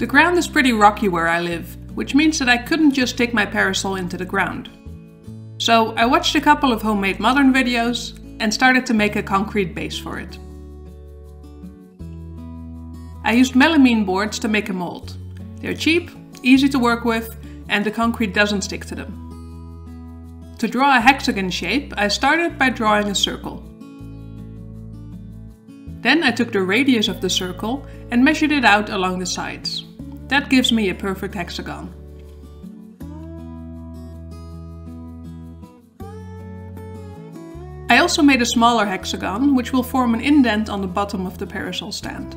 The ground is pretty rocky where I live, which means that I couldn't just stick my parasol into the ground. So I watched a couple of HomeMade Modern videos and started to make a concrete base for it. I used melamine boards to make a mold. They're cheap, easy to work with, and the concrete doesn't stick to them. To draw a hexagon shape, I started by drawing a circle. Then I took the radius of the circle and measured it out along the sides. That gives me a perfect hexagon. I also made a smaller hexagon, which will form an indent on the bottom of the parasol stand.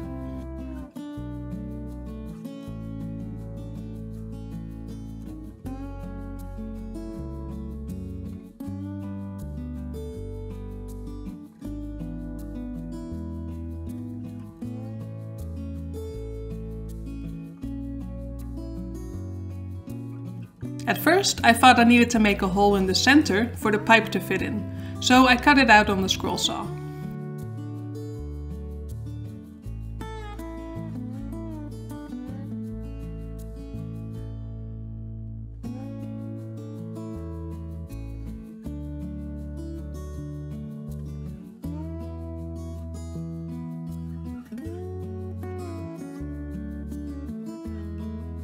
At first, I thought I needed to make a hole in the center for the pipe to fit in, so I cut it out on the scroll saw.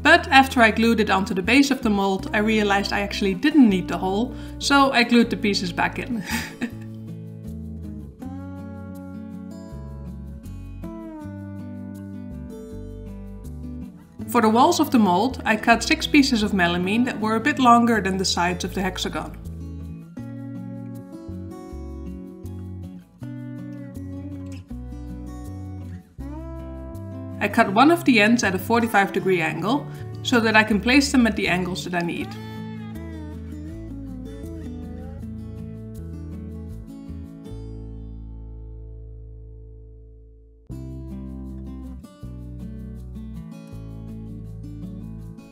But after I glued it onto the base of the mold, I realized I actually didn't need the hole, so I glued the pieces back in. For the walls of the mold, I cut 6 pieces of melamine that were a bit longer than the sides of the hexagon. I cut one of the ends at a 45-degree angle, so that I can place them at the angles that I need.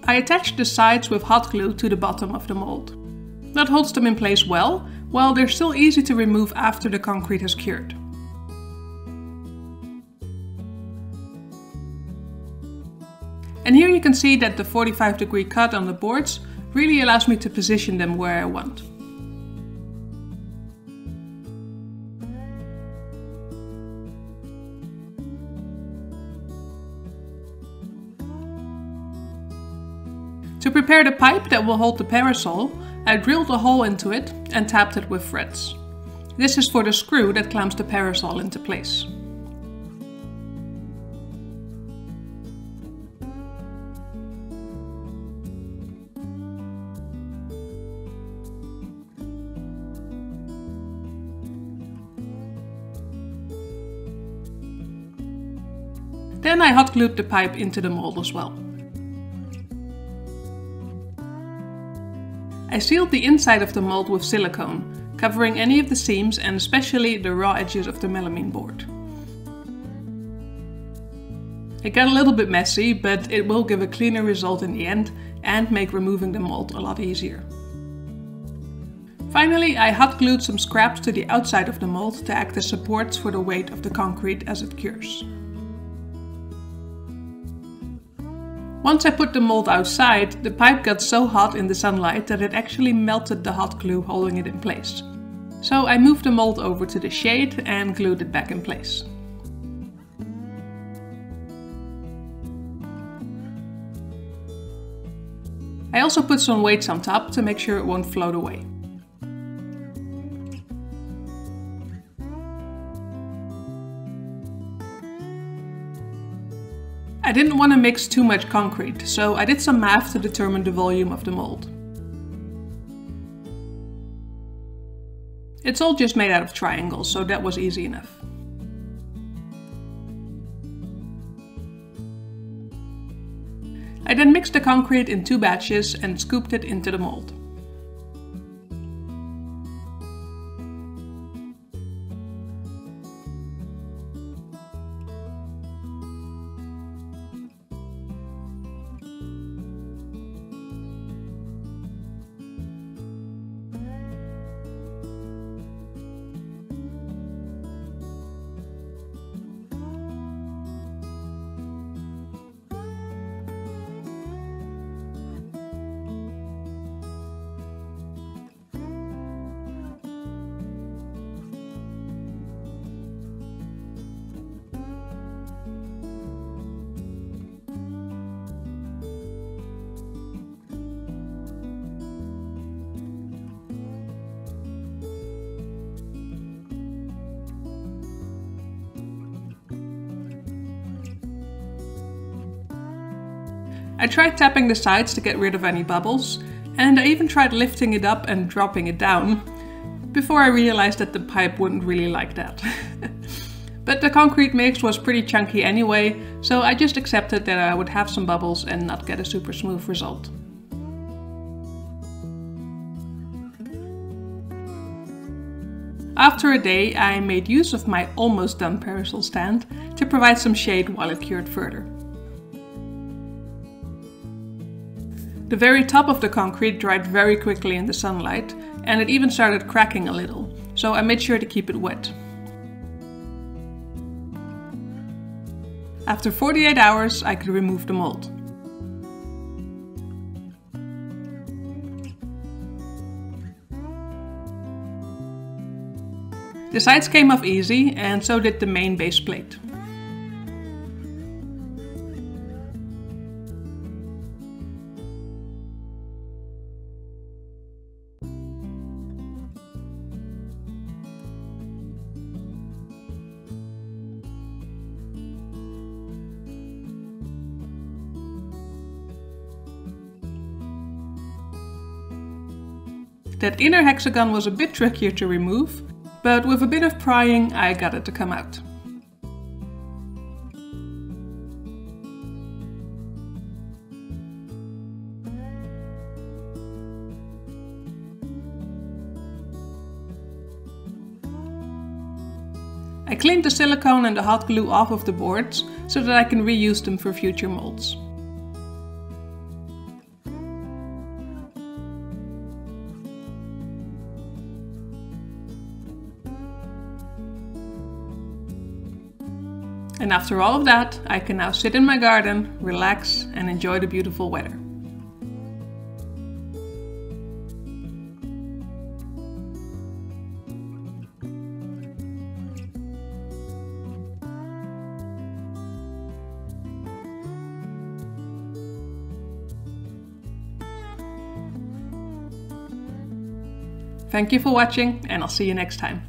I attached the sides with hot glue to the bottom of the mold. That holds them in place well, while they're still easy to remove after the concrete has cured. And here you can see that the 45-degree cut on the boards really allows me to position them where I want. To prepare the pipe that will hold the parasol, I drilled a hole into it and tapped it with threads. This is for the screw that clamps the parasol into place. Then I hot glued the pipe into the mold as well. I sealed the inside of the mold with silicone, covering any of the seams and especially the raw edges of the melamine board. It got a little bit messy, but it will give a cleaner result in the end and make removing the mold a lot easier. Finally, I hot glued some scraps to the outside of the mold to act as supports for the weight of the concrete as it cures. Once I put the mold outside, the pipe got so hot in the sunlight that it actually melted the hot glue holding it in place. So I moved the mold over to the shade and glued it back in place. I also put some weights on top to make sure it won't float away. I didn't want to mix too much concrete, so I did some math to determine the volume of the mold. It's all just made out of triangles, so that was easy enough. I then mixed the concrete in 2 batches and scooped it into the mold. I tried tapping the sides to get rid of any bubbles, and I even tried lifting it up and dropping it down, before I realized that the pipe wouldn't really like that. But the concrete mix was pretty chunky anyway, so I just accepted that I would have some bubbles and not get a super smooth result. After a day, I made use of my almost done parasol stand to provide some shade while it cured further. The very top of the concrete dried very quickly in the sunlight, and it even started cracking a little, so I made sure to keep it wet. After 48 hours, I could remove the mold. The sides came off easy, and so did the main base plate. That inner hexagon was a bit trickier to remove, but with a bit of prying I got it to come out. I cleaned the silicone and the hot glue off of the boards so that I can reuse them for future molds. And after all of that, I can now sit in my garden, relax, and enjoy the beautiful weather. Thank you for watching, and I'll see you next time.